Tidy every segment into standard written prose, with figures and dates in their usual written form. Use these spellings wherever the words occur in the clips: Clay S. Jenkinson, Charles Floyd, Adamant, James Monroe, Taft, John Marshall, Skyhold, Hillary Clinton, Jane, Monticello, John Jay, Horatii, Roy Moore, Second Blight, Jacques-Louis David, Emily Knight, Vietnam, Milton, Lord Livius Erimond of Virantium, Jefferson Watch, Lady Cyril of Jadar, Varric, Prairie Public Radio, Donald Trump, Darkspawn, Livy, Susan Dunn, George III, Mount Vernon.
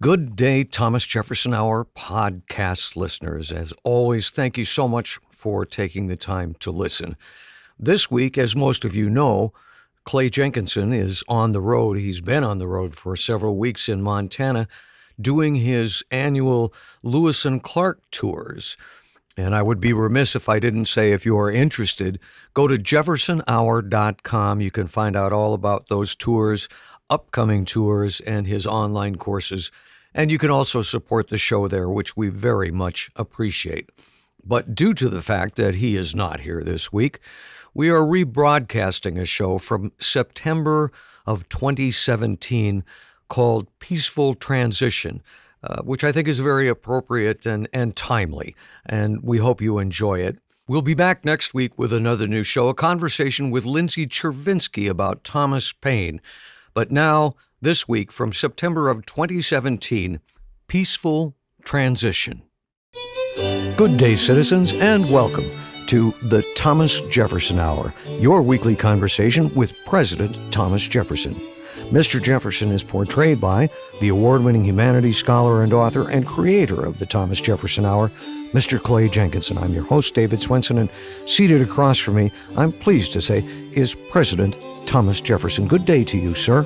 Good day, Thomas Jefferson Hour podcast listeners. As always, thank you so much for taking the time to listen. This week, as most of you know, Clay Jenkinson is on the road. He's been on the road for several weeks in Montana doing his annual Lewis and Clark tours. And I would be remiss if I didn't say, if you are interested, go to jeffersonhour.com. You can find out all about those tours, upcoming tours, and his online courses. And you can also support the show there, which we very much appreciate. But due to the fact that he is not here this week, we are rebroadcasting a show from September of 2017 called Peaceful Transition, which I think is very appropriate and timely, and we hope you enjoy it. We'll be back next week with another new show, a conversation with Lindsey Chervinsky about Thomas Paine. But now, this week, from September of 2017, Peaceful Transition. Good day, citizens, and welcome to the Thomas Jefferson Hour, your weekly conversation with President Thomas Jefferson. Mr. Jefferson is portrayed by the award-winning humanities scholar and author and creator of the Thomas Jefferson Hour, Mr. Clay Jenkinson. I'm your host, David Swenson, and seated across from me, I'm pleased to say, is President Thomas Jefferson. Good day to you, sir.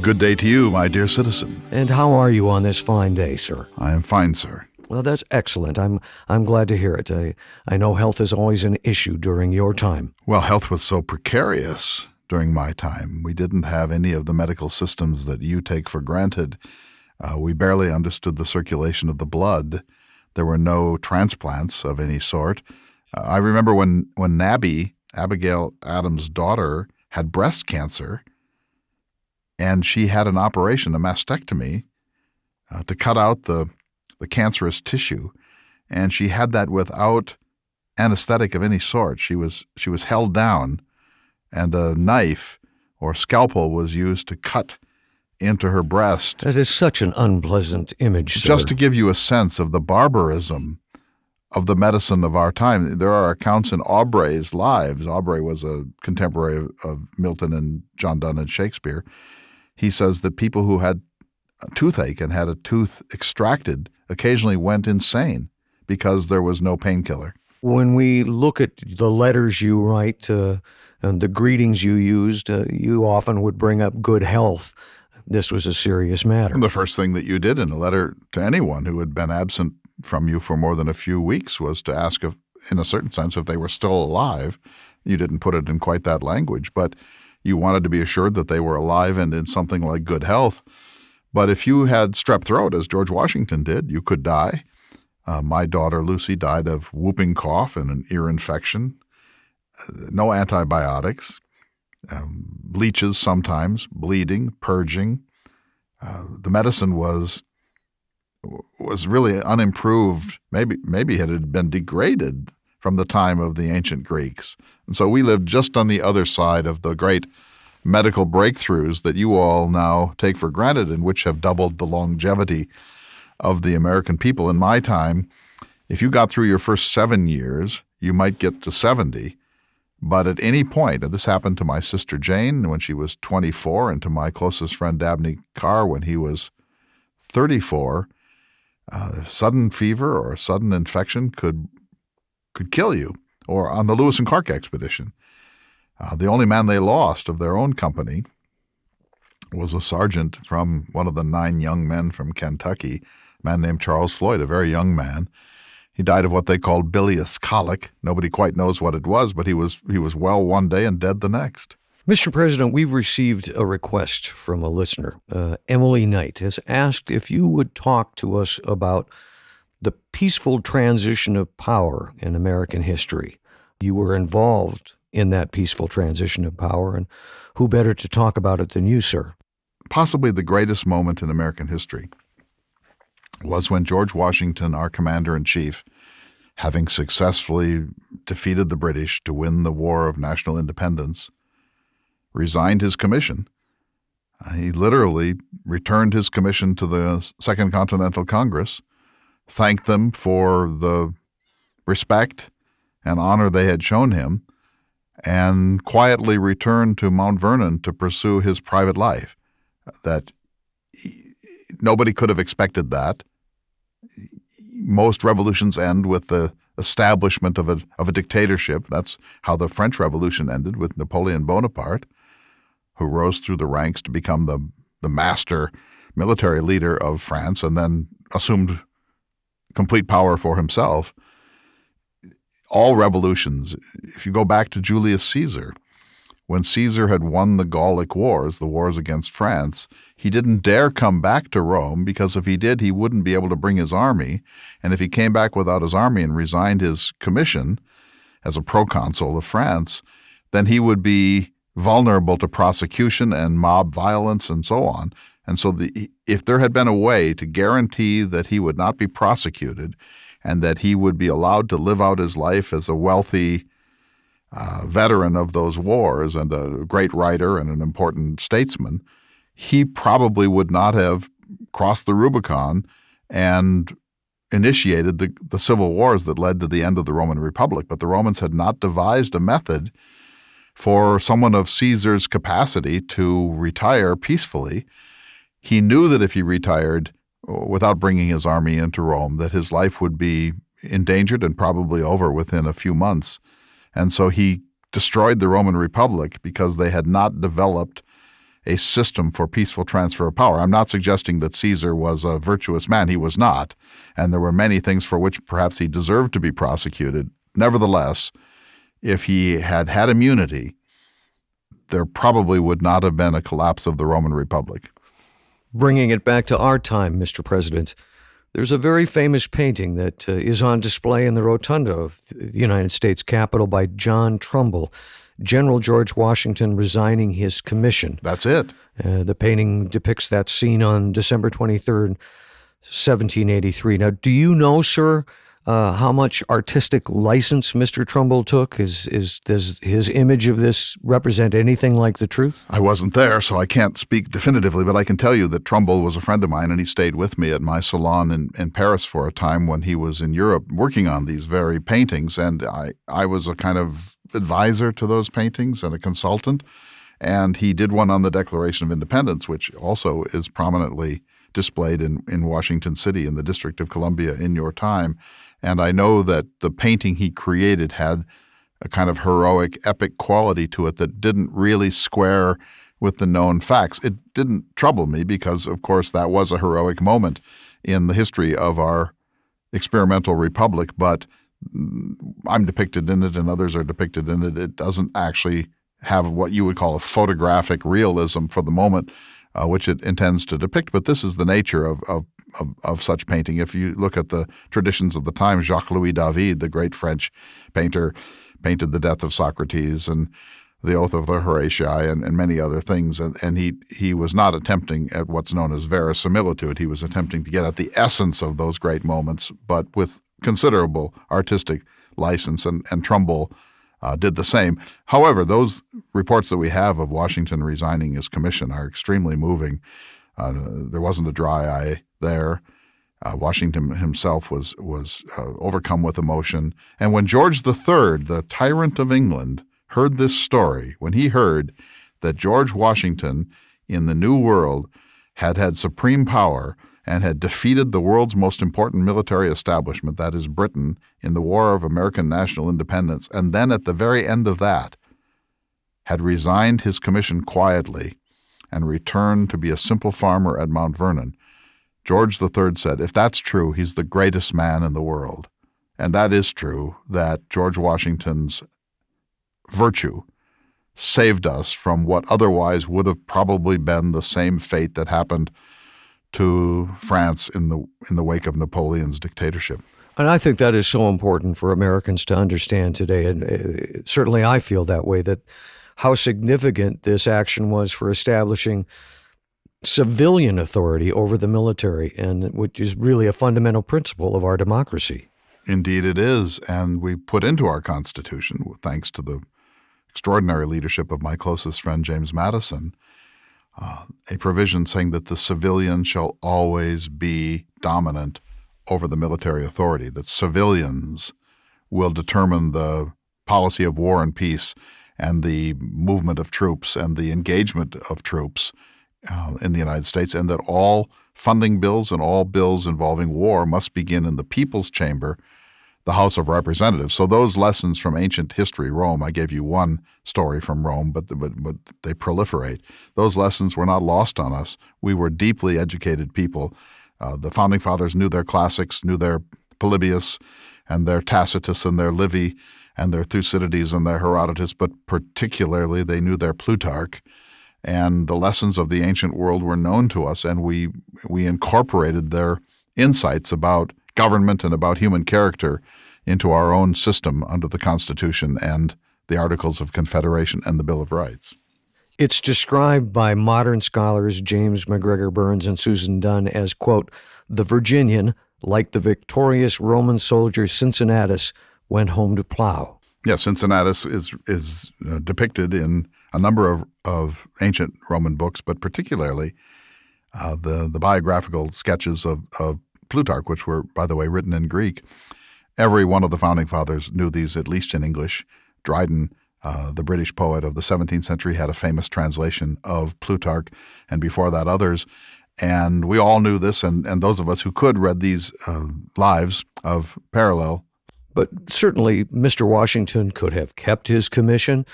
Good day to you, my dear citizen. And how are you on this fine day, sir? I am fine, sir. Well, that's excellent. I'm glad to hear it. I know health is always an issue during your time. Well, health was so precarious during my time. We didn't have any of the medical systems that you take for granted. We barely understood the circulation of the blood. There were no transplants of any sort. I remember when Nabby, Abigail Adams' daughter, had breast cancer, and she had an operation, a mastectomy, to cut out the cancerous tissue, and she had that without anesthetic of any sort. She was held down, and a knife or scalpel was used to cut into her breast. That is such an unpleasant image, sir. Just to give you a sense of the barbarism of the medicine of our time. There are accounts in Aubrey's lives. Aubrey was a contemporary of Milton and John Donne and Shakespeare. He says that people who had a toothache and had a tooth extracted occasionally went insane because there was no painkiller. When we look at the letters you write and the greetings you used, you often would bring up good health. This was a serious matter. And the first thing that you did in a letter to anyone who had been absent from you for more than a few weeks was to ask, if, in a certain sense, if they were still alive. You didn't put it in quite that language, but you wanted to be assured that they were alive and in something like good health. But if you had strep throat, as George Washington did, you could die. My daughter, Lucy, died of whooping cough and an ear infection. No antibiotics. Leeches sometimes, bleeding, purging. The medicine was really unimproved. Maybe it had been degraded from the time of the ancient Greeks. And so we lived just on the other side of the great medical breakthroughs that you all now take for granted and which have doubled the longevity of the American people. In my time, if you got through your first 7 years, you might get to 70. But at any point, and this happened to my sister Jane when she was 24 and to my closest friend Dabney Carr when he was 34, sudden fever or a sudden infection could kill you. Or on the Lewis and Clark expedition, the only man they lost of their own company was a sergeant from one of the 9 young men from Kentucky, a man named Charles Floyd, a very young man. He died of what they called bilious colic. Nobody quite knows what it was, but he was well one day and dead the next. Mr. President, we've received a request from a listener. Emily Knight has asked if you would talk to us about the peaceful transition of power in American history. You were involved in that peaceful transition of power, and who better to talk about it than you, sir? Possibly the greatest moment in American history was when George Washington, our commander-in-chief, having successfully defeated the British to win the War of National Independence, resigned his commission. He literally returned his commission to the Second Continental Congress, thanked them for the respect and honor they had shown him, and quietly returned to Mount Vernon to pursue his private life. That Nobody could have expected that. Most revolutions end with the establishment of a dictatorship. That's how the French Revolution ended, with Napoleon Bonaparte, who rose through the ranks to become the master military leader of France and then assumed complete power for himself. All revolutions, if you go back to Julius Caesar, when Caesar had won the Gallic Wars, the wars against France, he didn't dare come back to Rome, because if he did, he wouldn't be able to bring his army. And if he came back without his army and resigned his commission as a proconsul of France, then he would be vulnerable to prosecution and mob violence and so on. And so if there had been a way to guarantee that he would not be prosecuted and that he would be allowed to live out his life as a wealthy veteran of those wars and a great writer and an important statesman, he probably would not have crossed the Rubicon and initiated the civil wars that led to the end of the Roman Republic. But the Romans had not devised a method for someone of Caesar's capacity to retire peacefully. He knew that if he retired without bringing his army into Rome, that his life would be endangered and probably over within a few months. And so he destroyed the Roman Republic because they had not developed a system for peaceful transfer of power. I'm not suggesting that Caesar was a virtuous man. He was not. And there were many things for which perhaps he deserved to be prosecuted. Nevertheless, if he had had immunity, there probably would not have been a collapse of the Roman Republic. Bringing it back to our time, Mr. President, there's a very famous painting that is on display in the rotunda of the United States Capitol by John Trumbull, General George Washington resigning his commission. That's it. The painting depicts that scene on December 23rd, 1783. Now, do you know, sir, how much artistic license Mr. Trumbull took? Does his image of this represent anything like the truth? I wasn't there, so I can't speak definitively, but I can tell you that Trumbull was a friend of mine, and he stayed with me at my salon in Paris for a time when he was in Europe working on these very paintings, and I was a kind of advisor to those paintings and a consultant, and he did one on the Declaration of Independence, which also is prominently displayed in Washington City in the District of Columbia in your time. And I know that the painting he created had a kind of heroic, epic quality to it that didn't really square with the known facts. It didn't trouble me because, of course, that was a heroic moment in the history of our experimental republic, but I'm depicted in it and others are depicted in it. It doesn't actually have what you would call a photographic realism for the moment, which it intends to depict. But this is the nature of such painting. If you look at the traditions of the time, Jacques-Louis David, the great French painter, painted the death of Socrates and the oath of the Horatii and many other things. And he was not attempting at what's known as verisimilitude. He was attempting to get at the essence of those great moments, but with considerable artistic license. And Trumbull did the same. However, those reports that we have of Washington resigning his commission are extremely moving. There wasn't a dry eye there. Washington himself was overcome with emotion. And when George III, the tyrant of England, heard this story, when he heard that George Washington in the New World had had supreme power and had defeated the world's most important military establishment, that is Britain, in the War of American National Independence, and then at the very end of that had resigned his commission quietly and returned to be a simple farmer at Mount Vernon, George III said, if that's true, he's the greatest man in the world. And that is true, that George Washington's virtue saved us from what otherwise would have probably been the same fate that happened to France in the wake of Napoleon's dictatorship. And I think that is so important for Americans to understand today, and certainly I feel that way, that how significant this action was for establishing civilian authority over the military, and which is really a fundamental principle of our democracy. Indeed it is, and we put into our Constitution, thanks to the extraordinary leadership of my closest friend James Madison, a provision saying that the civilian shall always be dominant over the military authority, that civilians will determine the policy of war and peace and the movement of troops and the engagement of troops in the United States, and that all funding bills and all bills involving war must begin in the People's Chamber, the House of Representatives. So those lessons from ancient history, Rome, I gave you one story from Rome, but they proliferate. Those lessons were not lost on us. We were deeply educated people. The Founding Fathers knew their classics, knew their Polybius and their Tacitus and their Livy and their Thucydides and their Herodotus, but particularly they knew their Plutarch. And the lessons of the ancient world were known to us, and we incorporated their insights about government and about human character into our own system under the Constitution and the Articles of Confederation and the Bill of Rights. It's described by modern scholars James MacGregor Burns and Susan Dunn as, quote, "The Virginian, like the victorious Roman soldier Cincinnatus, went home to plow." Yeah, Cincinnatus is depicted in a number of ancient Roman books, but particularly the biographical sketches of Plutarch, which were, by the way, written in Greek. Every one of the Founding Fathers knew these, at least in English. Dryden, the British poet of the 17th century, had a famous translation of Plutarch, and before that others. And we all knew this, and those of us who could read these lives of parallel. But certainly Mr. Washington could have kept his commission,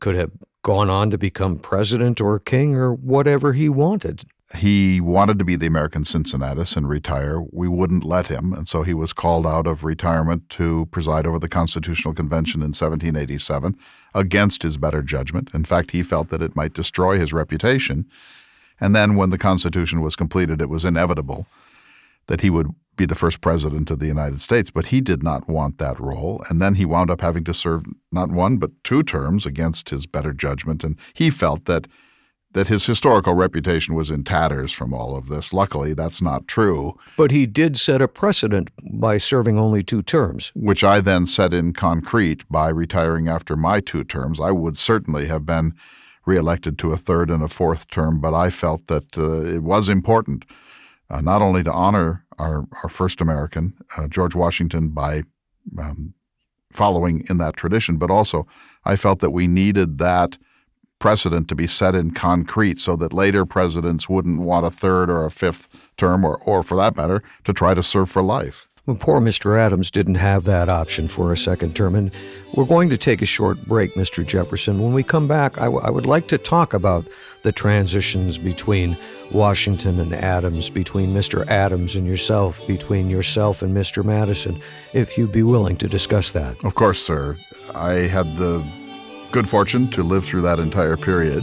could have gone on to become president or king or whatever he wanted. He wanted to be the American Cincinnatus and retire. We wouldn't let him, and so he was called out of retirement to preside over the Constitutional Convention in 1787 against his better judgment. In fact, he felt that it might destroy his reputation. And then when the Constitution was completed, it was inevitable that he would be the first president of the United States, but he did not want that role. And then he wound up having to serve not one, but two terms against his better judgment. And he felt that his historical reputation was in tatters from all of this. Luckily, that's not true. But he did set a precedent by serving only two terms. Which I then set in concrete by retiring after my two terms. I would certainly have been reelected to a third and a fourth term, but I felt that it was important not only to honor our first American, George Washington, by following in that tradition, but also I felt that we needed that precedent to be set in concrete so that later presidents wouldn't want a third or a fifth term, or for that matter, to try to serve for life. Well, poor Mr. Adams didn't have that option for a second term, and we're going to take a short break, Mr. Jefferson. When we come back, I would like to talk about the transitions between Washington and Adams, between Mr. Adams and yourself, between yourself and Mr. Madison, if you'd be willing to discuss that. Of course, sir. I had the good fortune to live through that entire period.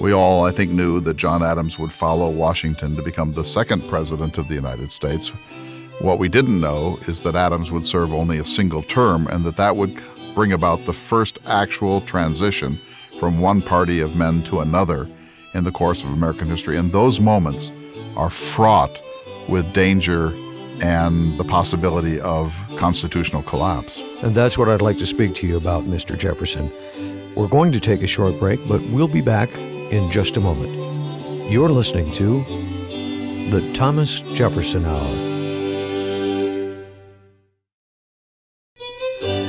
We all, I think, knew that John Adams would follow Washington to become the second president of the United States. What we didn't know is that Adams would serve only a single term, and that would bring about the first actual transition from one party of men to another in the course of American history. And those moments are fraught with danger and the possibility of constitutional collapse. And that's what I'd like to speak to you about, Mr. Jefferson. We're going to take a short break, but we'll be back in just a moment. You're listening to the Thomas Jefferson Hour.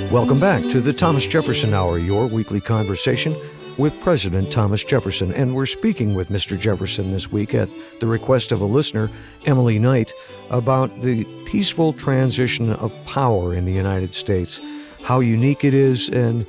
Welcome back to the Thomas Jefferson Hour, your weekly conversation with President Thomas Jefferson. And we're speaking with Mr. Jefferson this week at the request of a listener, Emily Knight, about the peaceful transition of power in the United States, how unique it is, and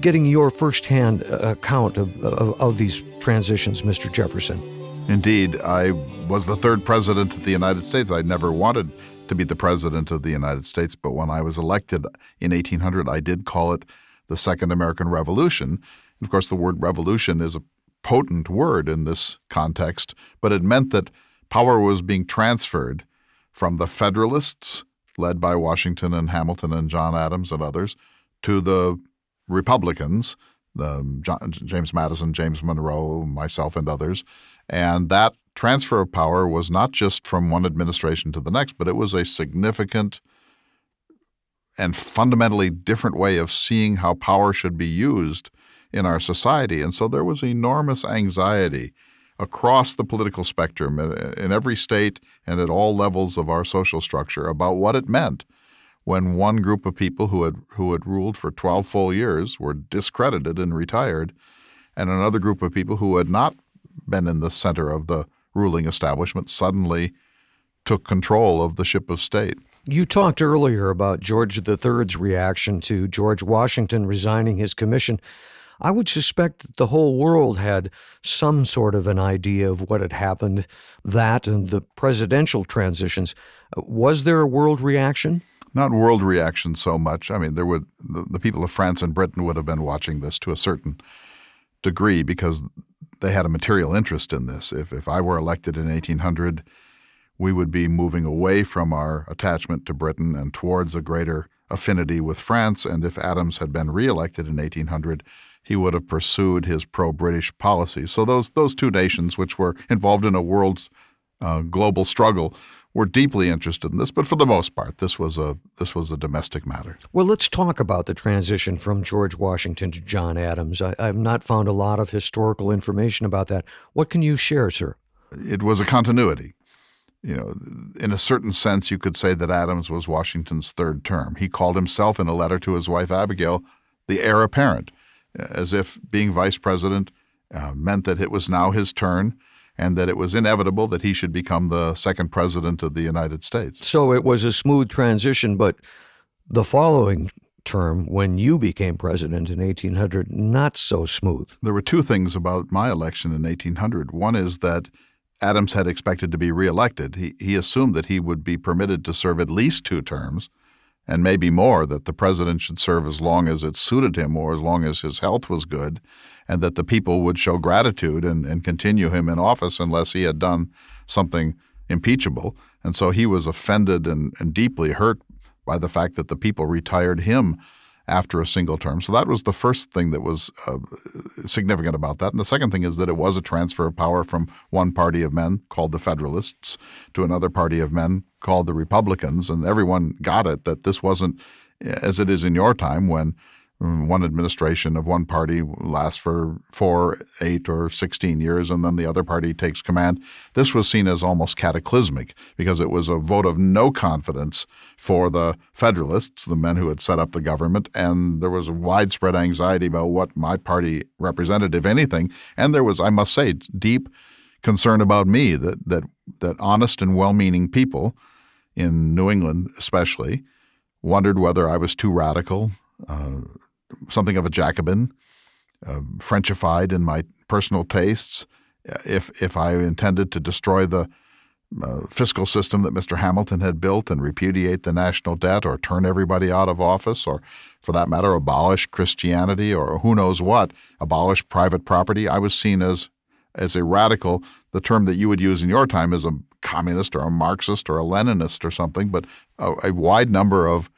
getting your firsthand account of these transitions, Mr. Jefferson. Indeed, I was the third president of the United States. I never wanted to be the president of the United States, but when I was elected in 1800, I did call it the Second American Revolution. And of course, the word revolution is a potent word in this context, but it meant that power was being transferred from the Federalists, led by Washington and Hamilton and John Adams and others, to the Republicans, James Madison, James Monroe, myself, and others. And that transfer of power was not just from one administration to the next, but it was a significant and fundamentally different way of seeing how power should be used in our society. And so there was enormous anxiety across the political spectrum in every state and at all levels of our social structure about what it meant when one group of people who had ruled for 12 full years were discredited and retired, and another group of people who had not been in the center of the ruling establishment, suddenly took control of the ship of state. You talked earlier about George III's reaction to George Washington resigning his commission. I would suspect that the whole world had some sort of an idea of what had happened, that and the presidential transitions. Was there a world reaction? Not world reaction so much. I mean, there would the people of France and Britain would have been watching this to a certain degree because they had a material interest in this. If I were elected in 1800, we would be moving away from our attachment to Britain and towards a greater affinity with France. And if Adams had been reelected in 1800, he would have pursued his pro-British policy. So those two nations, which were involved in a world's global struggle, were deeply interested in this. But for the most part, this was a domestic matter. Well, let's talk about the transition from George Washington to John Adams. I've not found a lot of historical information about that. What can you share, sir? It was a continuity. You know, in a certain sense, you could say that Adams was Washington's third term. He called himself, in a letter to his wife Abigail, the heir apparent, as if being vice president meant that it was now his turn and that it was inevitable that he should become the second president of the United States. So it was a smooth transition, but the following term, when you became president in 1800, not so smooth. There were two things about my election in 1800. One is that Adams had expected to be reelected. He assumed that he would be permitted to serve at least two terms, and maybe more, that the president should serve as long as it suited him or as long as his health was good, and that the people would show gratitude and continue him in office unless he had done something impeachable. And so he was offended and deeply hurt by the fact that the people retired him after a single term. So that was the first thing that was significant about that. And the second thing is that it was a transfer of power from one party of men called the Federalists to another party of men called the Republicans. And everyone got it that this wasn't as it is in your time when one administration of one party lasts for 4, 8, or 16 years, and then the other party takes command. This was seen as almost cataclysmic because it was a vote of no confidence for the Federalists, the men who had set up the government, and there was widespread anxiety about what my party represented, if anything. And there was, I must say, deep concern about me that honest and well-meaning people in New England especially wondered whether I was too radical, something of a Jacobin, Frenchified in my personal tastes, if I intended to destroy the fiscal system that Mr. Hamilton had built and repudiate the national debt or turn everybody out of office or, for that matter, abolish Christianity or who knows what, abolish private property. I was seen as a radical. The term that you would use in your time is a communist or a Marxist or a Leninist or something, but a wide number of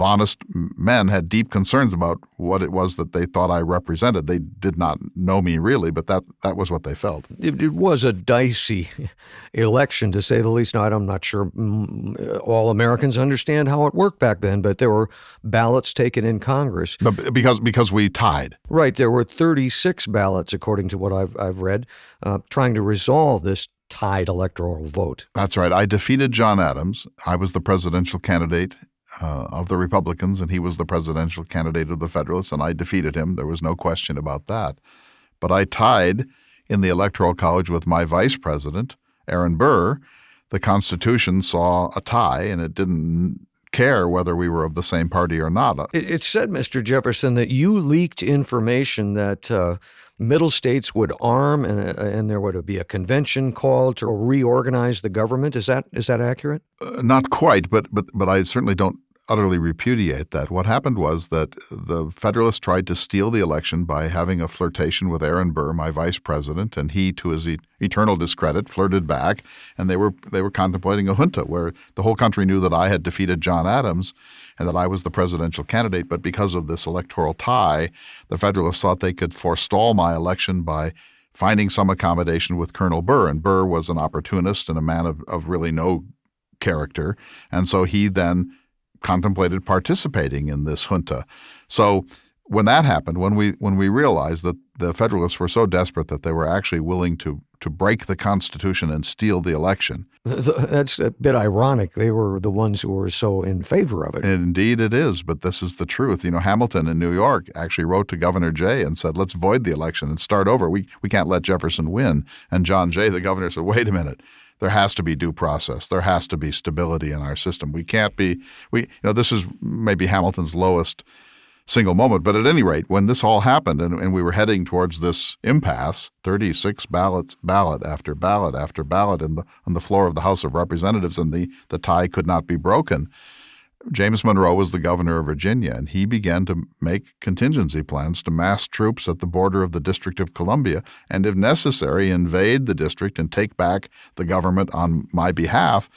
honest men had deep concerns about what it was that they thought I represented. They did not know me really, but that was what they felt. It was a dicey election, to say the least. Now, I'm not sure all Americans understand how it worked back then, but there were ballots taken in Congress. But because we tied. Right. There were 36 ballots, according to what I've read, trying to resolve this tied electoral vote. That's right. I defeated John Adams. I was the presidential candidate of the Republicans, and he was the presidential candidate of the Federalists, and I defeated him. There was no question about that. But I tied in the Electoral College with my vice president, Aaron Burr. The Constitution saw a tie, and it didn't care whether we were of the same party or not. It said, Mr. Jefferson, that you leaked information that middle states would arm and there would be a convention called to reorganize the government. Is that accurate? Not quite, but I certainly don't utterly repudiate that. What happened was that the Federalists tried to steal the election by having a flirtation with Aaron Burr, my vice president, and he, to his eternal discredit, flirted back, and they were contemplating a junta where the whole country knew that I had defeated John Adams and that I was the presidential candidate, but because of this electoral tie, the Federalists thought they could forestall my election by finding some accommodation with Colonel Burr, and Burr was an opportunist and a man of really no character, and so he then contemplated participating in this junta. So when that happened, when we realized that the Federalists were so desperate that they were actually willing to break the Constitution and steal the election. That's a bit ironic. They were the ones who were so in favor of it. Indeed it is, but this is the truth. You know, Hamilton in New York actually wrote to Governor Jay and said, let's void the election and start over. We can't let Jefferson win. And John Jay, the governor, said, wait a minute. There has to be due process. There has to be stability in our system. We can't be, you know, this is maybe Hamilton's lowest single moment. But at any rate, when this all happened and we were heading towards this impasse, 36 ballots, ballot after ballot after ballot on the floor of the House of Representatives, and the tie could not be broken. James Monroe was the governor of Virginia, and he began to make contingency plans to mass troops at the border of the District of Columbia and, if necessary, invade the district and take back the government on my behalf.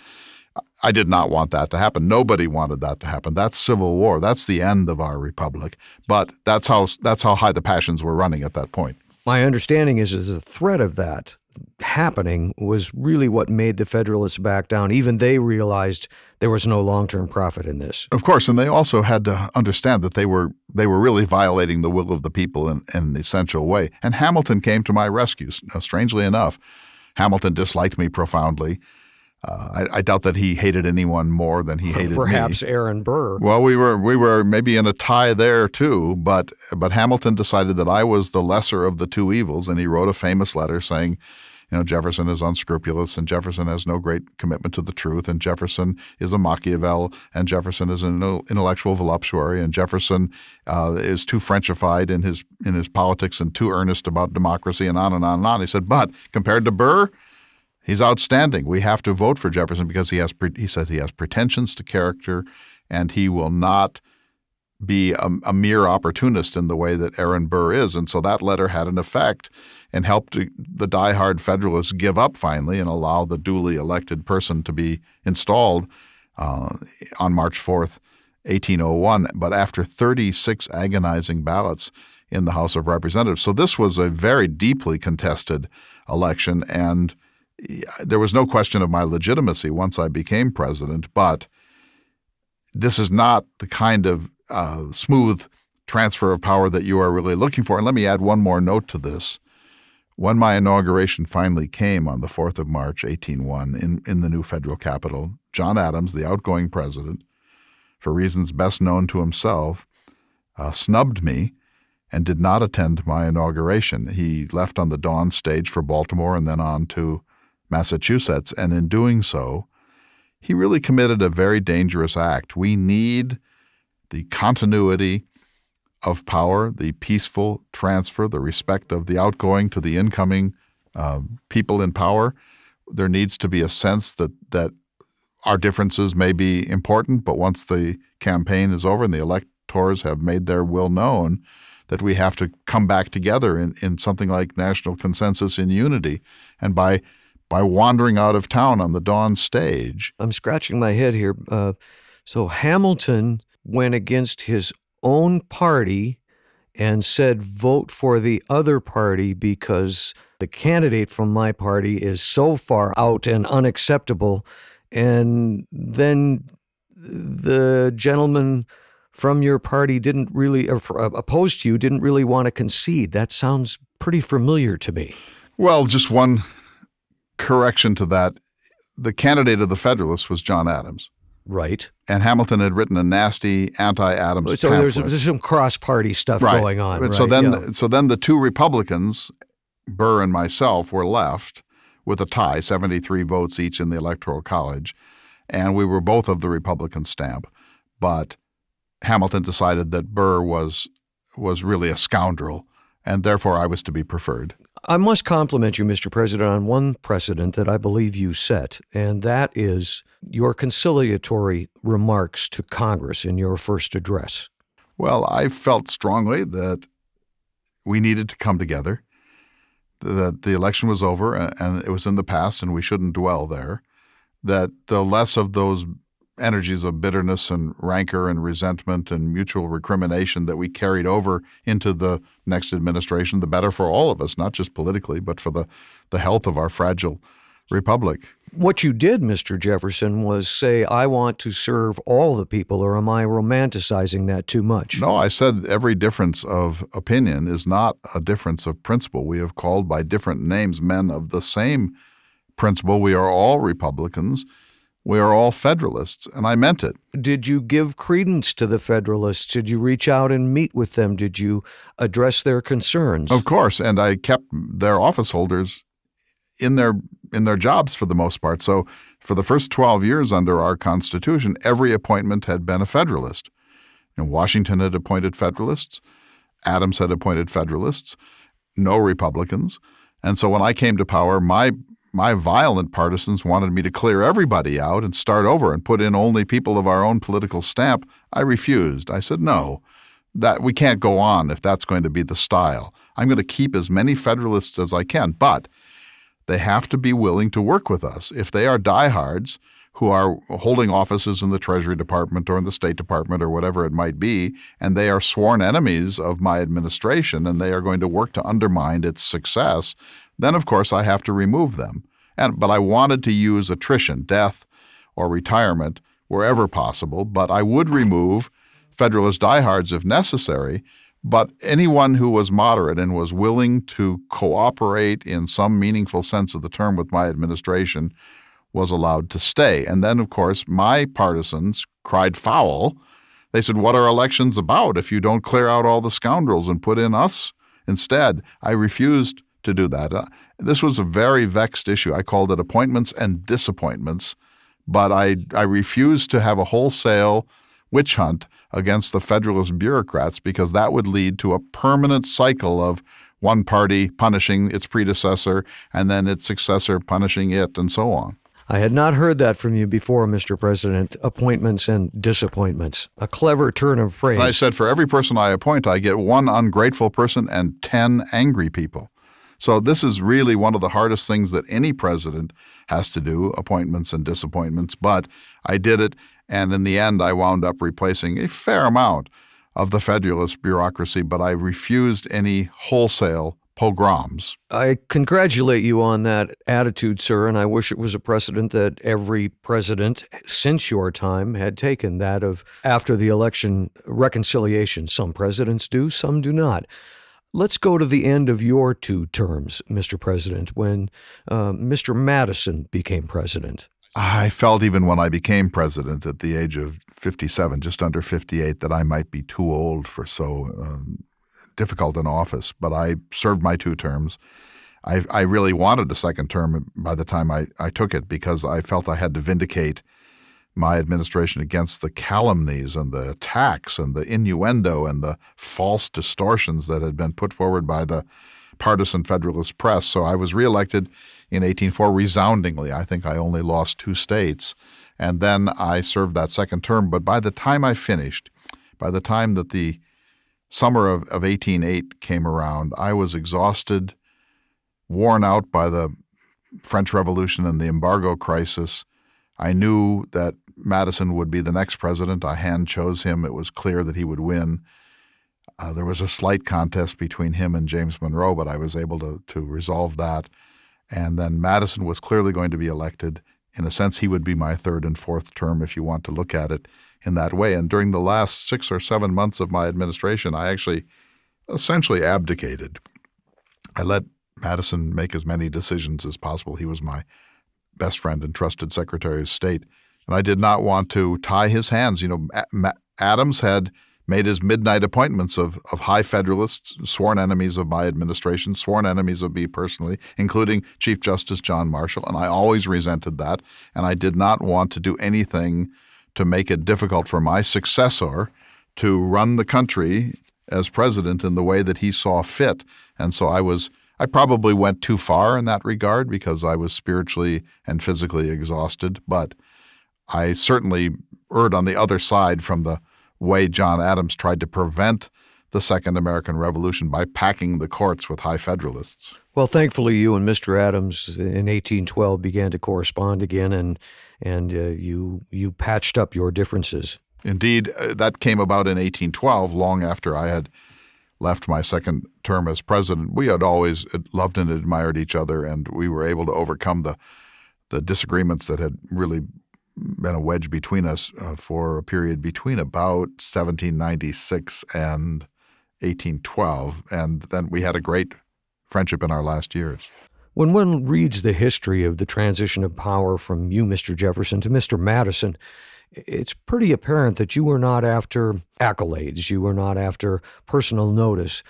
I did not want that to happen. Nobody wanted that to happen. That's civil war. That's the end of our republic. But that's how high the passions were running at that point. My understanding is the threat of that happening was really what made the Federalists back down. Even they realized there was no long-term profit in this. Of course, and they also had to understand that they were really violating the will of the people in an essential way. And Hamilton came to my rescue. Now, strangely enough, Hamilton disliked me profoundly. I doubt that he hated anyone more than he hated perhaps me. Aaron Burr. Well, we were maybe in a tie there too, but Hamilton decided that I was the lesser of the two evils, and he wrote a famous letter saying, you know, Jefferson is unscrupulous, and Jefferson has no great commitment to the truth, and Jefferson is a Machiavel, and Jefferson is an intellectual voluptuary, and Jefferson is too Frenchified in his politics and too earnest about democracy, and on and on and on. He said, but compared to Burr, he's outstanding. We have to vote for Jefferson because he says he has pretensions to character, and he will not be a mere opportunist in the way that Aaron Burr is. And so that letter had an effect and helped the diehard Federalists give up finally and allow the duly elected person to be installed on March 4th, 1801. But after 36 agonizing ballots in the House of Representatives. So this was a very deeply contested election, and there was no question of my legitimacy once I became president, but this is not the kind of smooth transfer of power that you are really looking for. And let me add one more note to this. When my inauguration finally came on the 4th of March, 1801, in the new federal capital, John Adams, the outgoing president, for reasons best known to himself, snubbed me and did not attend my inauguration. He left on the dawn stage for Baltimore and then on to Massachusetts, and in doing so, he really committed a very dangerous act. We need the continuity of power, the peaceful transfer, the respect of the outgoing to the incoming people in power. There needs to be a sense that our differences may be important, but once the campaign is over and the electors have made their will known, that we have to come back together in something like national consensus in unity. And by wandering out of town on the dawn stage. I'm scratching my head here. So Hamilton went against his own party and said, vote for the other party because the candidate from my party is so far out and unacceptable. And then the gentleman from your party opposed to you, didn't really want to concede. That sounds pretty familiar to me. Well, just one correction to that, the candidate of the Federalists was John Adams. Right. And Hamilton had written a nasty anti-Adams pamphlet. So there's some cross-party stuff going on. Right. So then the two Republicans, Burr and myself, were left with a tie, 73 votes each in the Electoral College, and we were both of the Republican stamp. But Hamilton decided that Burr was really a scoundrel, and therefore I was to be preferred. I must compliment you, Mr. President, on one precedent that I believe you set, and that is your conciliatory remarks to Congress in your first address. Well, I felt strongly that we needed to come together, that the election was over and it was in the past and we shouldn't dwell there, that the less of those energies of bitterness and rancor and resentment and mutual recrimination that we carried over into the next administration, the better for all of us, not just politically, but for the health of our fragile republic. What you did, Mr. Jefferson, was say, I want to serve all the people, or am I romanticizing that too much? No, I said every difference of opinion is not a difference of principle. We have called by different names men of the same principle. We are all Republicans. We are all Federalists, and I meant it. Did you give credence to the Federalists? Did you reach out and meet with them? Did you address their concerns? Of course, and I kept their office holders in their jobs for the most part. So for the first 12 years under our Constitution, every appointment had been a Federalist. And Washington had appointed Federalists. Adams had appointed Federalists. No Republicans. And so when I came to power, my violent partisans wanted me to clear everybody out and start over and put in only people of our own political stamp. I refused. I said, no, that we can't go on if that's going to be the style. I'm going to keep as many Federalists as I can, but they have to be willing to work with us. If they are diehards who are holding offices in the Treasury Department or in the State Department or whatever it might be, and they are sworn enemies of my administration and they are going to work to undermine its success, then, of course, I have to remove them. But I wanted to use attrition, death, or retirement wherever possible, but I would remove Federalist diehards if necessary. But anyone who was moderate and was willing to cooperate in some meaningful sense of the term with my administration was allowed to stay. And then, of course, my partisans cried foul. They said, what are elections about if you don't clear out all the scoundrels and put in us? Instead, I refused to do that. This was a very vexed issue. I called it appointments and disappointments, but I refused to have a wholesale witch hunt against the Federalist bureaucrats because that would lead to a permanent cycle of one party punishing its predecessor and then its successor punishing it and so on. I had not heard that from you before, Mr. President, appointments and disappointments. A clever turn of phrase. And I said, for every person I appoint, I get one ungrateful person and 10 angry people. So this is really one of the hardest things that any president has to do, appointments and disappointments, but I did it, and in the end I wound up replacing a fair amount of the Federalist bureaucracy, but I refused any wholesale pogroms. I congratulate you on that attitude, sir, and I wish it was a precedent that every president since your time had taken, that of after the election reconciliation. Some presidents do, some do not. Let's go to the end of your two terms, Mr. President, when Mr. Madison became president. I felt even when I became president at the age of 57, just under 58, that I might be too old for so difficult an office, but I served my two terms. I really wanted a second term by the time I took it because I felt I had to vindicate my administration against the calumnies and the attacks and the innuendo and the false distortions that had been put forward by the partisan Federalist press. So I was reelected in 1804 resoundingly. I think I only lost 2 states. And then I served that second term. But by the time I finished, by the time that the summer of 1808 came around, I was exhausted, worn out by the French Revolution and the embargo crisis. I knew that Madison would be the next president. I hand-chose him. It was clear that he would win. There was a slight contest between him and James Monroe, but I was able to resolve that. And then Madison was clearly going to be elected. In a sense, he would be my third and fourth term, if you want to look at it in that way. And during the last 6 or 7 months of my administration, I actually essentially abdicated. I let Madison make as many decisions as possible. He was my best friend and trusted Secretary of State. And I did not want to tie his hands. You know, Adams had made his midnight appointments of high Federalists, sworn enemies of my administration, sworn enemies of me personally, including Chief Justice John Marshall. And I always resented that. And I did not want to do anything to make it difficult for my successor to run the country as president in the way that he saw fit. And so I probably went too far in that regard because I was spiritually and physically exhausted, but I certainly erred on the other side from the way John Adams tried to prevent the Second American Revolution by packing the courts with high Federalists. Well, thankfully, you and Mr. Adams in 1812 began to correspond again, and you patched up your differences. Indeed, that came about in 1812, long after I had left my second term as president. We had always loved and admired each other, and we were able to overcome the the disagreements that had really been a wedge between us for a period between about 1796 and 1812. And then we had a great friendship in our last years. When one reads the history of the transition of power from you, Mr. Jefferson, to Mr. Madison, it's pretty apparent that you were not after accolades. You were not after personal notice.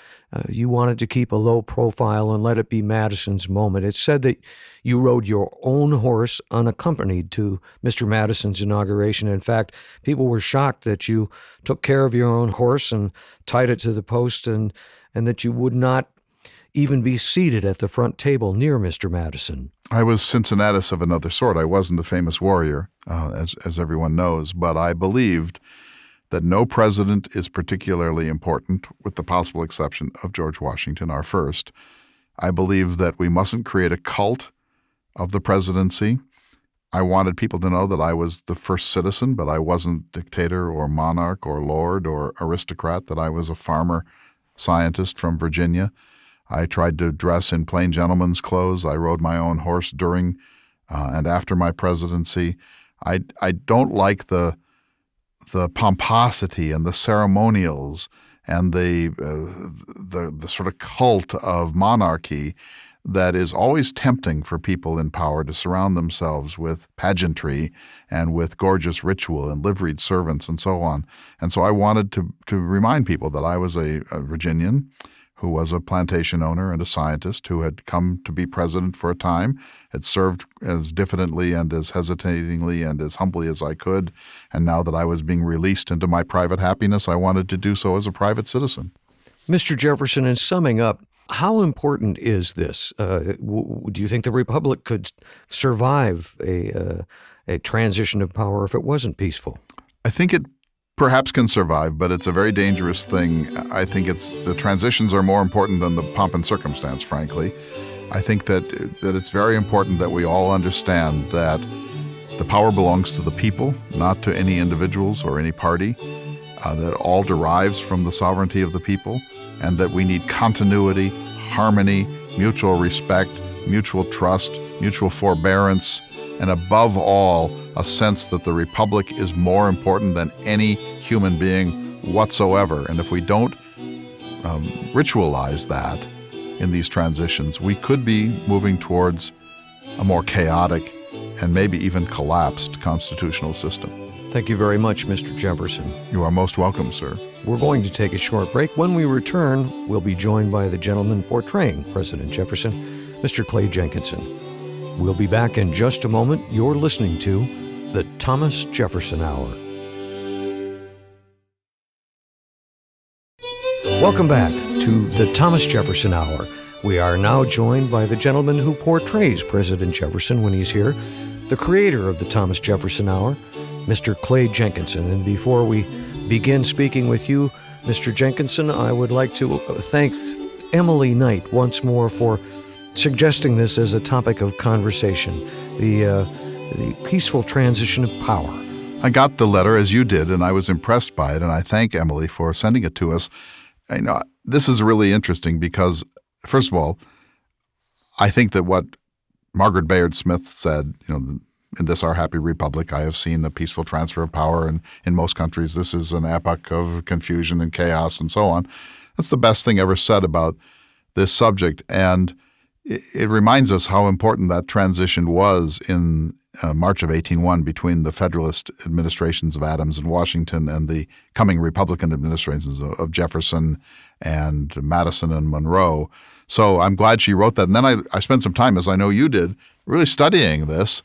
You wanted to keep a low profile and let it be Madison's moment. It's said that you rode your own horse unaccompanied to Mr. Madison's inauguration. In fact, people were shocked that you took care of your own horse and tied it to the post, and that you would not even be seated at the front table near Mr. Madison. I was Cincinnatus of another sort. I wasn't a famous warrior, as everyone knows, but I believed that no president is particularly important, with the possible exception of George Washington, our first. I believed that we mustn't create a cult of the presidency. I wanted people to know that I was the first citizen, but I wasn't dictator or monarch or lord or aristocrat, that I was a farmer scientist from Virginia. I tried to dress in plain gentleman's clothes. I rode my own horse during and after my presidency. I don't like the pomposity and the ceremonials and the sort of cult of monarchy that is always tempting for people in power to surround themselves with pageantry and with gorgeous ritual and liveried servants and so on. And so I wanted to remind people that I was a Virginian who was a plantation owner and a scientist who had come to be president for a time, had served as diffidently and as hesitatingly and as humbly as I could, and now that I was being released into my private happiness, I wanted to do so as a private citizen. Mr. Jefferson, in summing up, how important is this? Do you think the Republic could survive a transition of power if it wasn't peaceful? I think it perhaps can survive, but it's a very dangerous thing. I think the transitions are more important than the pomp and circumstance, frankly. I think that it's very important that we all understand that the power belongs to the people, not to any individuals or any party, that all derives from the sovereignty of the people, and that we need continuity, harmony, mutual respect, mutual trust, mutual forbearance, and above all, a sense that the Republic is more important than any human being whatsoever. And if we don't ritualize that in these transitions, we could be moving towards a more chaotic and maybe even collapsed constitutional system. Thank you very much, Mr. Jefferson. You are most welcome, sir. We're going to take a short break. When we return, we'll be joined by the gentleman portraying President Jefferson, Mr. Clay Jenkinson. We'll be back in just a moment. You're listening to the Thomas Jefferson Hour. Welcome back to the Thomas Jefferson Hour. We are now joined by the gentleman who portrays President Jefferson when he's here, the creator of the Thomas Jefferson Hour, Mr. Clay Jenkinson. And before we begin speaking with you, Mr. Jenkinson, I would like to thank Emily Knight once more for suggesting this as a topic of conversation, the peaceful transition of power. I got the letter, as you did, and I was impressed by it, and I thank Emily for sending it to us. You know, this is really interesting because, first of all, I think that what Margaret Bayard Smith said, you know, in this Our Happy Republic, I have seen a peaceful transfer of power, and in most countries this is an epoch of confusion and chaos and so on. That's the best thing ever said about this subject, and it reminds us how important that transition was in March of 1801 between the Federalist administrations of Adams and Washington and the coming Republican administrations of Jefferson and Madison and Monroe. So I'm glad she wrote that. And then I spent some time, as I know you did, really studying this.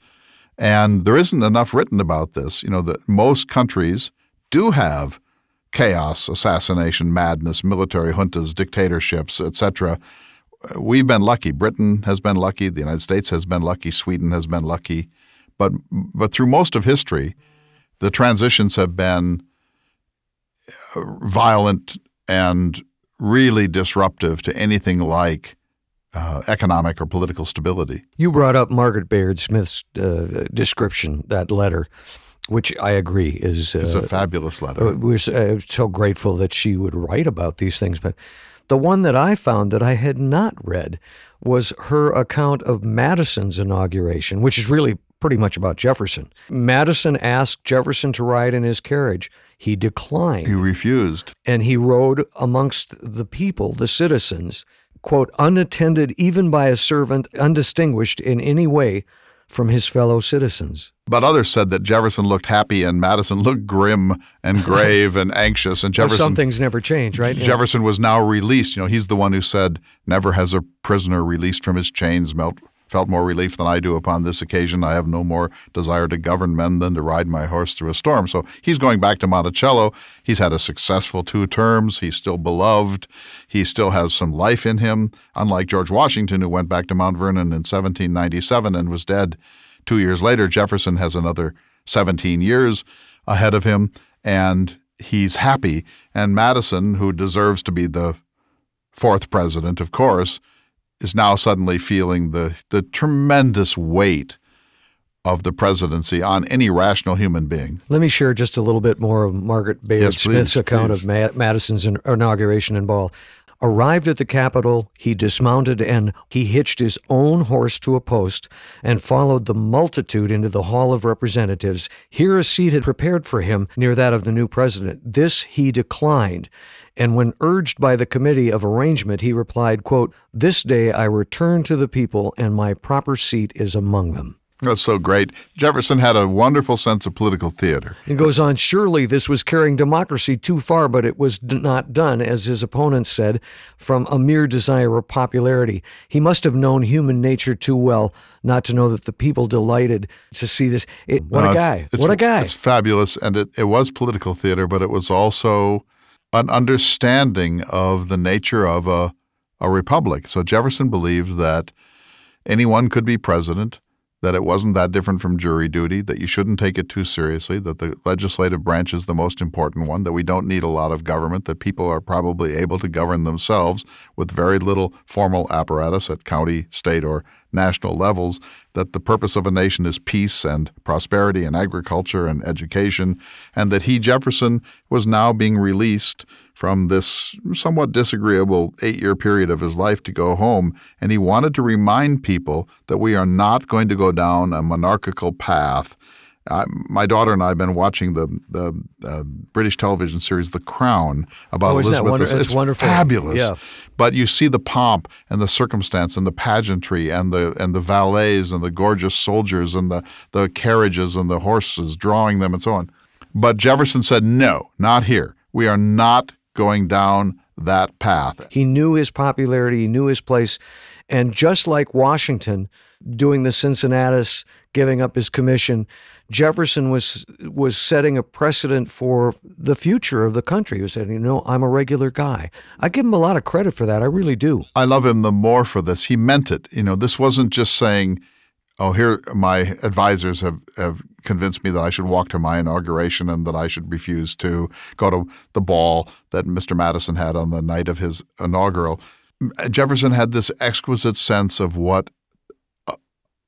And there isn't enough written about this. You know, that most countries do have chaos, assassination, madness, military juntas, dictatorships, etc. We've been lucky. Britain has been lucky. The United States has been lucky. Sweden has been lucky. But through most of history, the transitions have been violent and really disruptive to anything like economic or political stability. You brought up Margaret Bayard Smith's description, that letter, which I agree is— It's a fabulous letter. We're so grateful that she would write about these things, but The one that I found that I had not read was her account of Madison's inauguration, which is really pretty much about Jefferson. Madison asked Jefferson to ride in his carriage. He declined. He refused. And he rode amongst the people, the citizens, quote, unattended even by a servant, undistinguished in any way from his fellow citizens. But others said that Jefferson looked happy and Madison looked grim and grave and anxious. And Jefferson, well, some things never change, right? Yeah. Jefferson was now released. You know, he's the one who said, "Never has a prisoner released from his chains felt more relief than I do upon this occasion. I have no more desire to govern men than to ride my horse through a storm." So he's going back to Monticello. He's had a successful 2 terms. He's still beloved. He still has some life in him, unlike George Washington, who went back to Mount Vernon in 1797 and was dead 2 years later. Jefferson has another 17 years ahead of him, and he's happy. And Madison, who deserves to be the 4th president, of course, is now suddenly feeling the tremendous weight of the presidency on any rational human being. Let me share just a little bit more of Margaret Bailey Smith's account of Madison's inauguration and ball. Arrived at the Capitol, he dismounted and he hitched his own horse to a post and followed the multitude into the Hall of Representatives. Here a seat had prepared for him near that of the new president. This he declined. And when urged by the committee of arrangement, he replied, quote, "This day I return to the people and my proper seat is among them." That's so great. Jefferson had a wonderful sense of political theater. It goes on, surely this was carrying democracy too far, but it was not done, as his opponents said, from a mere desire of popularity. He must have known human nature too well not to know that the people delighted to see this. What a guy. It's fabulous, and it was political theater, but it was also an understanding of the nature of a republic. So Jefferson believed that anyone could be president, that it wasn't that different from jury duty, that you shouldn't take it too seriously, that the legislative branch is the most important one, that we don't need a lot of government, that people are probably able to govern themselves with very little formal apparatus at county, state, or national levels, that the purpose of a nation is peace and prosperity and agriculture and education, and that he, Jefferson, was now being released from this somewhat disagreeable 8-year period of his life to go home, and he wanted to remind people that we are not going to go down a monarchical path. My daughter and I have been watching the British television series The Crown about Elizabeth. It's wonderful. Fabulous. Yeah. But you see the pomp and the circumstance and the pageantry and the valets and the gorgeous soldiers and the carriages and the horses drawing them and so on. But Jefferson said, no, not here. We are not going down that path. He knew his popularity. He knew his place. And just like Washington doing the Cincinnatus, giving up his commission, Jefferson was setting a precedent for the future of the country. He was saying, you know, I'm a regular guy. I give him a lot of credit for that. I really do. I love him the more for this. He meant it. You know, this wasn't just saying, oh, here my advisors have convinced me that I should walk to my inauguration and that I should refuse to go to the ball that Mr. Madison had on the night of his inaugural. Jefferson had this exquisite sense of what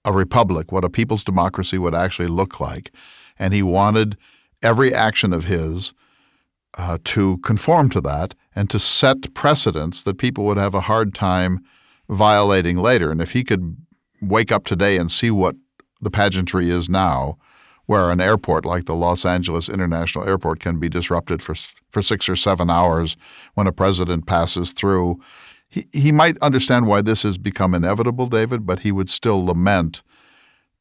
a republic, what a people's democracy would actually look like. And he wanted every action of his to conform to that and to set precedents that people would have a hard time violating later. And if he could wake up today and see what the pageantry is now, where an airport like the Los Angeles International Airport can be disrupted for 6 or 7 hours when a president passes through, he might understand why this has become inevitable, David, but he would still lament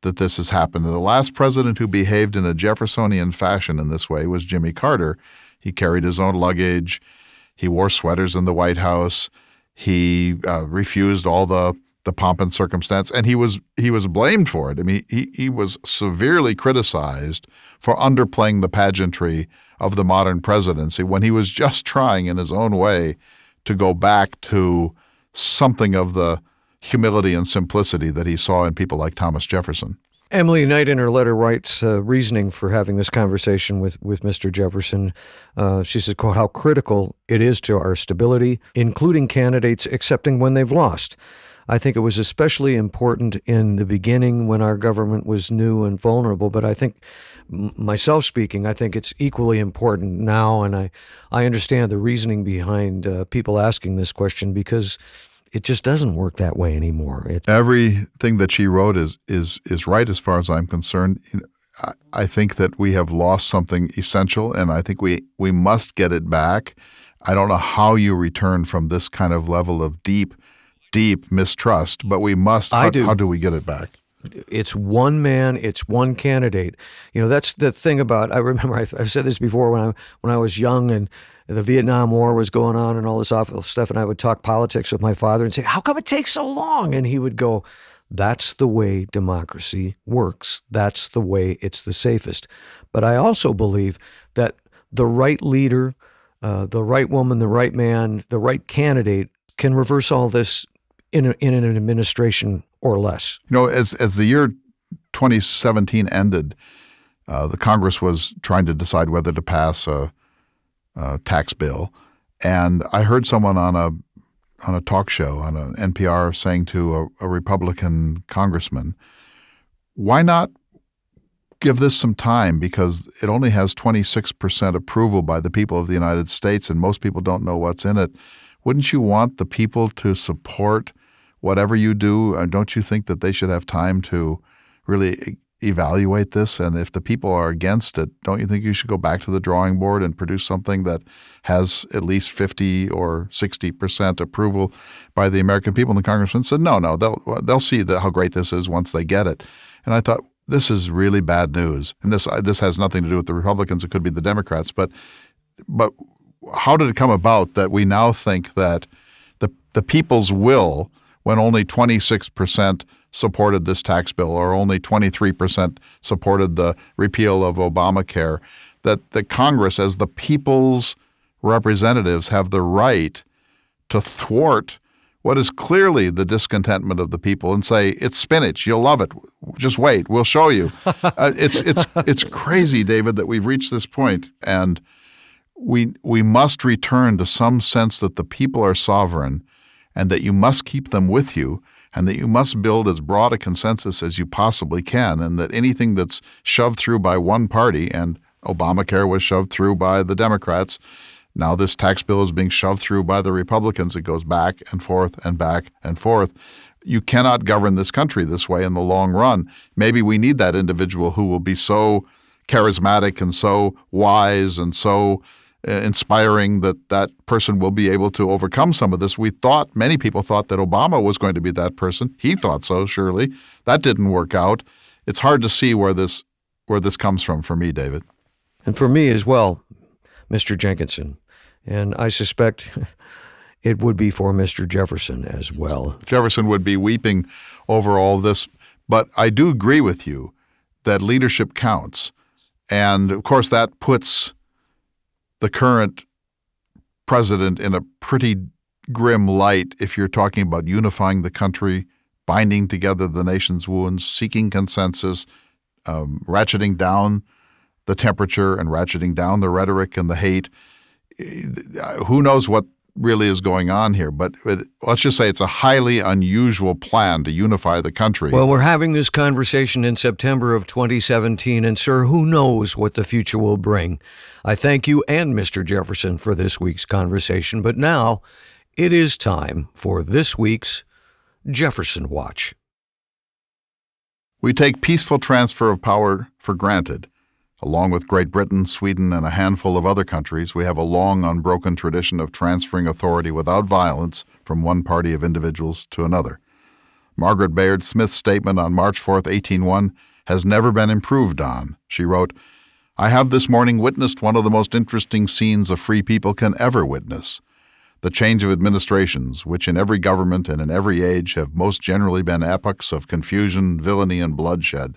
that this has happened. And the last president who behaved in a Jeffersonian fashion in this way was Jimmy Carter. He carried his own luggage. He wore sweaters in the White House. He refused all the pomp and circumstance, and he was blamed for it. I mean, he was severely criticized for underplaying the pageantry of the modern presidency when he was just trying in his own way to go back to something of the humility and simplicity that he saw in people like Thomas Jefferson. Emily Knight in her letter writes reasoning for having this conversation with Mr. Jefferson. She says, quote, "How critical it is to our stability, including candidates accepting when they've lost. I think it was especially important in the beginning when our government was new and vulnerable, but I think, myself speaking, I think it's equally important now, and I understand the reasoning behind people asking this question, because it just doesn't work that way anymore. Everything that she wrote is right as far as I'm concerned. I think that we have lost something essential, and I think we must get it back. I don't know how you return from this kind of level of deep, deep mistrust, but we must. How do we get it back? It's one man, it's one candidate. You know, that's the thing about, I remember I've said this before, when I was young and the Vietnam War was going on and all this awful stuff, and I would talk politics with my father and say, how come it takes so long? And he would go, that's the way democracy works. That's the way it's the safest. But I also believe that the right leader, the right woman, the right man, the right candidate can reverse all this in an administration or less. You know, as the year 2017 ended, the Congress was trying to decide whether to pass a tax bill, and I heard someone on a talk show, on an NPR, saying to a Republican congressman, why not give this some time, because it only has 26% approval by the people of the United States and most people don't know what's in it. Wouldn't you want the people to support whatever you do? And don't you think that they should have time to really evaluate this? And if the people are against it, don't you think you should go back to the drawing board and produce something that has at least 50 or 60% approval by the American people? And the congressman said, no, they'll see how great this is once they get it. And I thought, this is really bad news. And this has nothing to do with the Republicans. It could be the Democrats. But how did it come about that we now think that the people's will, when only 26% supported this tax bill, or only 23% supported the repeal of Obamacare, that the Congress, as the people's representatives, have the right to thwart what is clearly the discontentment of the people and say, it's spinach, you'll love it, just wait, we'll show you. It's crazy, David, that we've reached this point, and we must return to some sense that the people are sovereign and that you must keep them with you, and that you must build as broad a consensus as you possibly can, and that anything that's shoved through by one party, and Obamacare was shoved through by the Democrats, now this tax bill is being shoved through by the Republicans, it goes back and forth and back and forth. You cannot govern this country this way in the long run. Maybe we need that individual who will be so charismatic and so wise and so inspiring that person will be able to overcome some of this. Many people thought that Obama was going to be that person. He thought so, surely. That didn't work out. It's hard to see where this comes from for me, David. And for me as well, Mr. Jenkinson. And I suspect it would be for Mr. Jefferson as well. Jefferson would be weeping over all this. But I do agree with you that leadership counts. And of course, that puts the current president in a pretty grim light if you're talking about unifying the country, binding together the nation's wounds, seeking consensus, ratcheting down the temperature and ratcheting down the rhetoric and the hate. Who knows what really is going on here, but let's just say it's a highly unusual plan to unify the country. Well, we're having this conversation in September of 2017, and sir, who knows what the future will bring. I thank you and Mr. Jefferson for this week's conversation, but now it is time for this week's Jefferson Watch. We take peaceful transfer of power for granted. Along with Great Britain, Sweden, and a handful of other countries, we have a long, unbroken tradition of transferring authority without violence from one party of individuals to another. Margaret Bayard Smith's statement on March 4, 1801, has never been improved on. She wrote, "I have this morning witnessed one of the most interesting scenes a free people can ever witness. The change of administrations, which in every government and in every age have most generally been epochs of confusion, villainy, and bloodshed.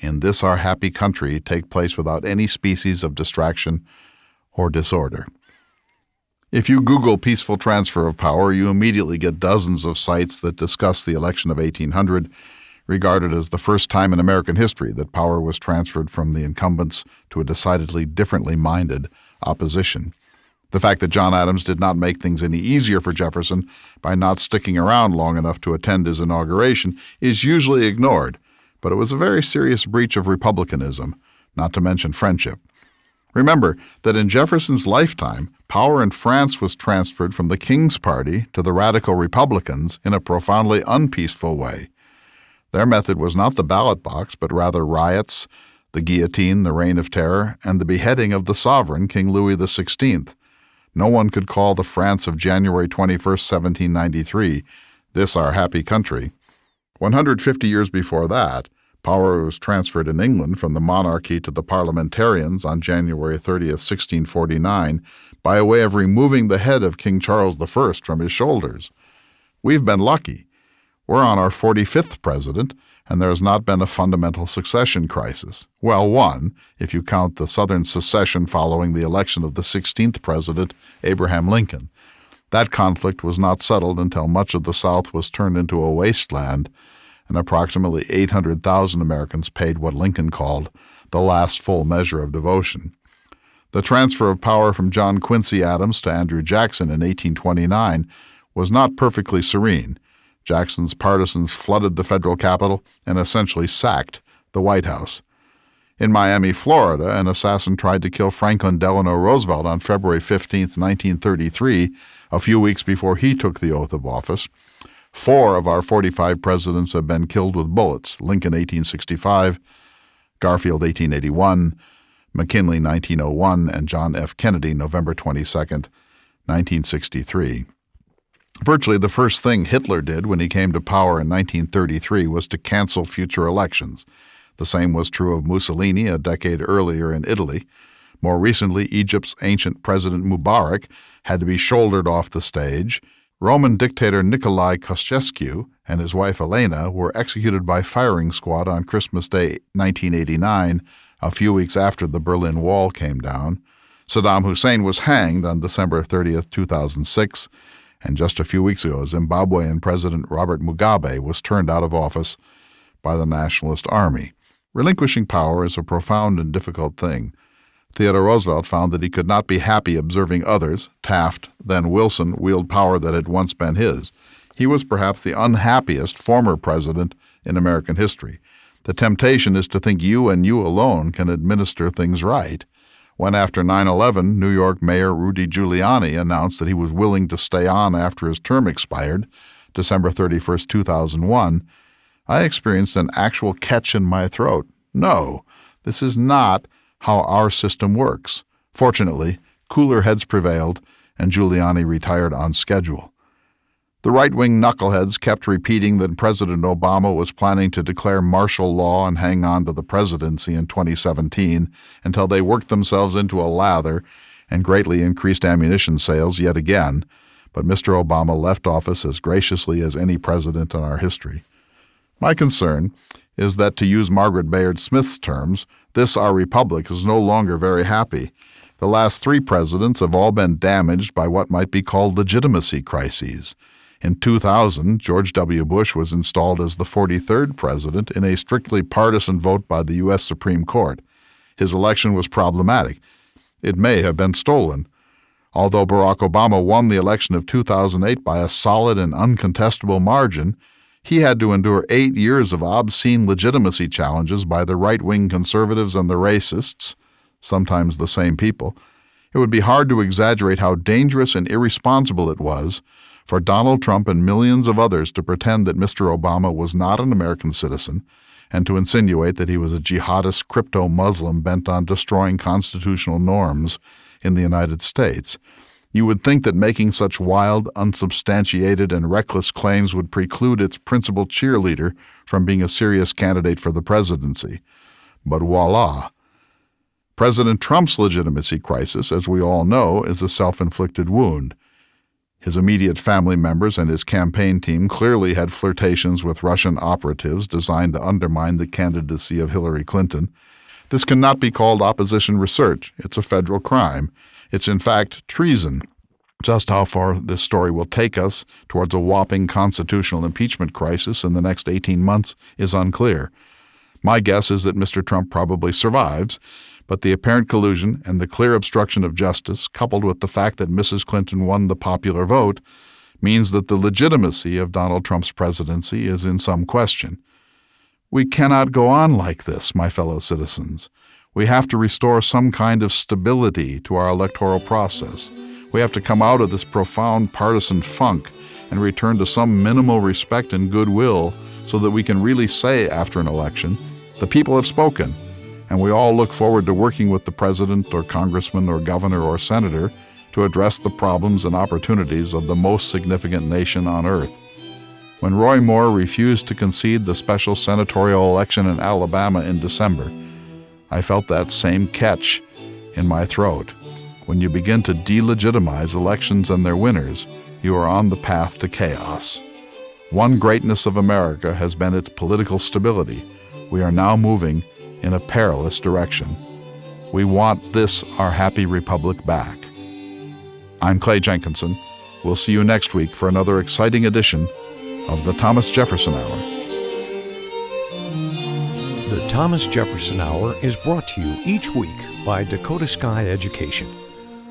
In this our happy country take place without any species of distraction or disorder." If you Google peaceful transfer of power, you immediately get dozens of sites that discuss the election of 1800, regarded as the first time in American history that power was transferred from the incumbents to a decidedly differently minded opposition. The fact that John Adams did not make things any easier for Jefferson by not sticking around long enough to attend his inauguration is usually ignored, but it was a very serious breach of republicanism, not to mention friendship. Remember that in Jefferson's lifetime, power in France was transferred from the King's party to the radical Republicans in a profoundly unpeaceful way. Their method was not the ballot box, but rather riots, the guillotine, the Reign of Terror, and the beheading of the sovereign, King Louis XVI. No one could call the France of January 21, 1793, this our happy country. 150 years before that, power was transferred in England from the monarchy to the parliamentarians on January 30, 1649, by way of removing the head of King Charles I from his shoulders. We've been lucky. We're on our 45th president, and there has not been a fundamental succession crisis. Well, one, if you count the Southern secession following the election of the 16th president, Abraham Lincoln. That conflict was not settled until much of the South was turned into a wasteland, and approximately 800,000 Americans paid what Lincoln called the last full measure of devotion. The transfer of power from John Quincy Adams to Andrew Jackson in 1829 was not perfectly serene. Jackson's partisans flooded the federal capital and essentially sacked the White House. In Miami, Florida, an assassin tried to kill Franklin Delano Roosevelt on February 15, 1933, a few weeks before he took the oath of office. 4 of our 45 presidents have been killed with bullets: Lincoln, 1865, Garfield, 1881, McKinley, 1901, and John F. Kennedy, November 22, 1963. Virtually the first thing Hitler did when he came to power in 1933 was to cancel future elections. The same was true of Mussolini a decade earlier in Italy. More recently, Egypt's ancient president Mubarak had to be shouldered off the stage. Roman dictator Nicolae Ceausescu and his wife Elena were executed by firing squad on Christmas Day 1989, a few weeks after the Berlin Wall came down. Saddam Hussein was hanged on December 30, 2006. And just a few weeks ago, Zimbabwean President Robert Mugabe was turned out of office by the Nationalist Army. Relinquishing power is a profound and difficult thing. Theodore Roosevelt found that he could not be happy observing others, Taft, then Wilson, wield power that had once been his. He was perhaps the unhappiest former president in American history. The temptation is to think you and you alone can administer things right. When after 9/11, New York Mayor Rudy Giuliani announced that he was willing to stay on after his term expired, December 31, 2001, I experienced an actual catch in my throat. No, this is not how our system works. Fortunately, cooler heads prevailed, and Giuliani retired on schedule. The right-wing knuckleheads kept repeating that President Obama was planning to declare martial law and hang on to the presidency in 2017 until they worked themselves into a lather and greatly increased ammunition sales yet again, but Mr. Obama left office as graciously as any president in our history. My concern is that, to use Margaret Bayard Smith's terms, this our republic is no longer very happy. The last 3 presidents have all been damaged by what might be called legitimacy crises. In 2000, George W. Bush was installed as the 43rd president in a strictly partisan vote by the U.S. Supreme Court. His election was problematic. It may have been stolen. Although Barack Obama won the election of 2008 by a solid and uncontestable margin, he had to endure 8 years of obscene legitimacy challenges by the right-wing conservatives and the racists, sometimes the same people. It would be hard to exaggerate how dangerous and irresponsible it was for Donald Trump and millions of others to pretend that Mr. Obama was not an American citizen and to insinuate that he was a jihadist crypto-Muslim bent on destroying constitutional norms in the United States. You would think that making such wild, unsubstantiated, and reckless claims would preclude its principal cheerleader from being a serious candidate for the presidency. But voila! President Trump's legitimacy crisis, as we all know, is a self-inflicted wound. His immediate family members and his campaign team clearly had flirtations with Russian operatives designed to undermine the candidacy of Hillary Clinton. This cannot be called opposition research. It's a federal crime. It's, in fact, treason. Just how far this story will take us towards a whopping constitutional impeachment crisis in the next 18 months is unclear. My guess is that Mr. Trump probably survives, but the apparent collusion and the clear obstruction of justice, coupled with the fact that Mrs. Clinton won the popular vote, means that the legitimacy of Donald Trump's presidency is in some question. We cannot go on like this, my fellow citizens. We have to restore some kind of stability to our electoral process. We have to come out of this profound partisan funk and return to some minimal respect and goodwill so that we can really say after an election, the people have spoken, and we all look forward to working with the president or congressman or governor or senator to address the problems and opportunities of the most significant nation on earth. When Roy Moore refused to concede the special senatorial election in Alabama in December, I felt that same catch in my throat. When you begin to delegitimize elections and their winners, you are on the path to chaos. One greatness of America has been its political stability. We are now moving in a perilous direction. We want this, our happy republic, back. I'm Clay Jenkinson. We'll see you next week for another exciting edition of the Thomas Jefferson Hour. The Thomas Jefferson Hour is brought to you each week by Dakota Sky Education.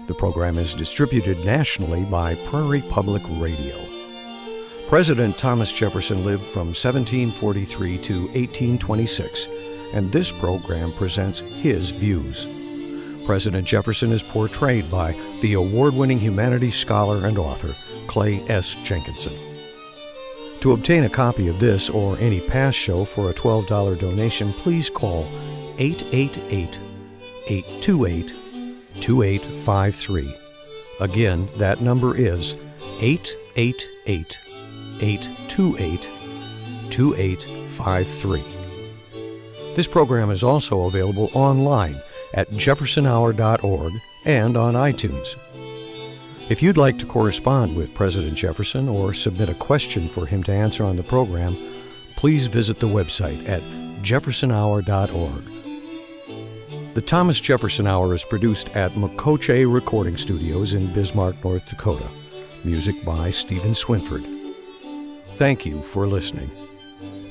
The program is distributed nationally by Prairie Public Radio. President Thomas Jefferson lived from 1743 to 1826, and this program presents his views. President Jefferson is portrayed by the award-winning humanities scholar and author Clay S. Jenkinson. To obtain a copy of this or any past show for a $12 donation, please call 888-828-2853. Again, that number is 888-828-2853. This program is also available online at jeffersonhour.org and on iTunes. If you'd like to correspond with President Jefferson or submit a question for him to answer on the program, please visit the website at jeffersonhour.org. The Thomas Jefferson Hour is produced at Makoche Recording Studios in Bismarck, North Dakota. Music by Stephen Swinford. Thank you for listening.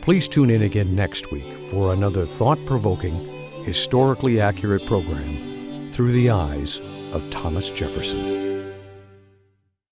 Please tune in again next week for another thought-provoking, historically accurate program through the eyes of Thomas Jefferson.